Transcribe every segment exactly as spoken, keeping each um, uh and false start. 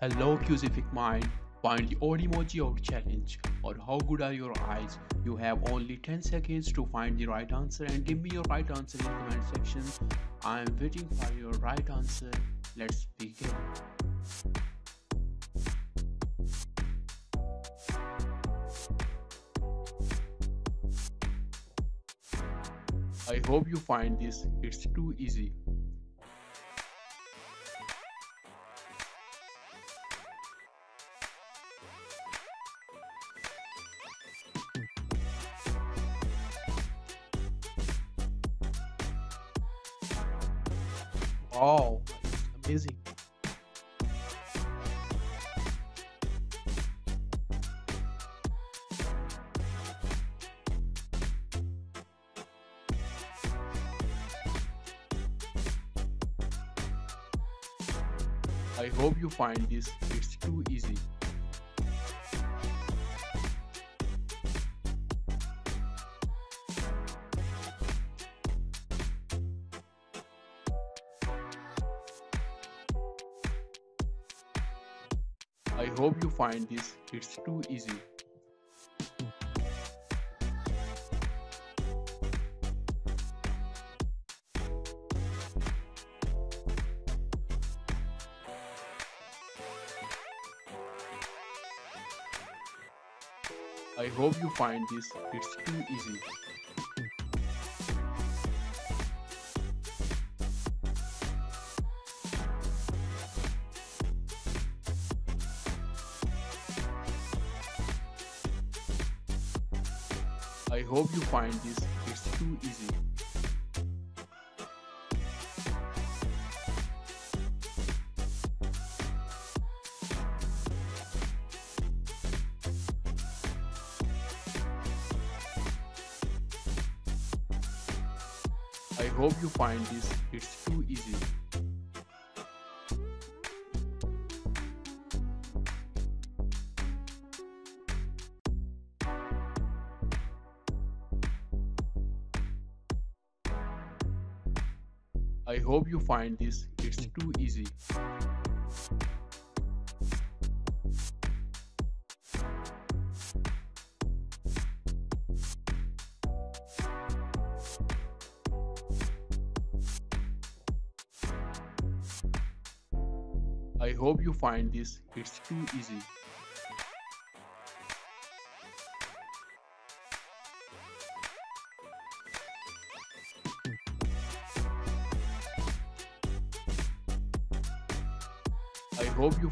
Hello Quizific Mind, find the odd emoji out challenge or how good are your eyes. You have only ten seconds to find the right answer and give me your right answer in the comment section. I am waiting for your right answer. Let's begin. I hope you find this, it's too easy. Wow, amazing. I hope you find this, it's too easy. I hope you find this, it's too easy. I hope you find this, it's too easy. I hope you find this, it's too easy. I hope you find this, it's too easy. I hope you find this, it's too easy. I hope you find this, it's too easy. I hope you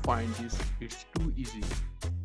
find this, it's too easy.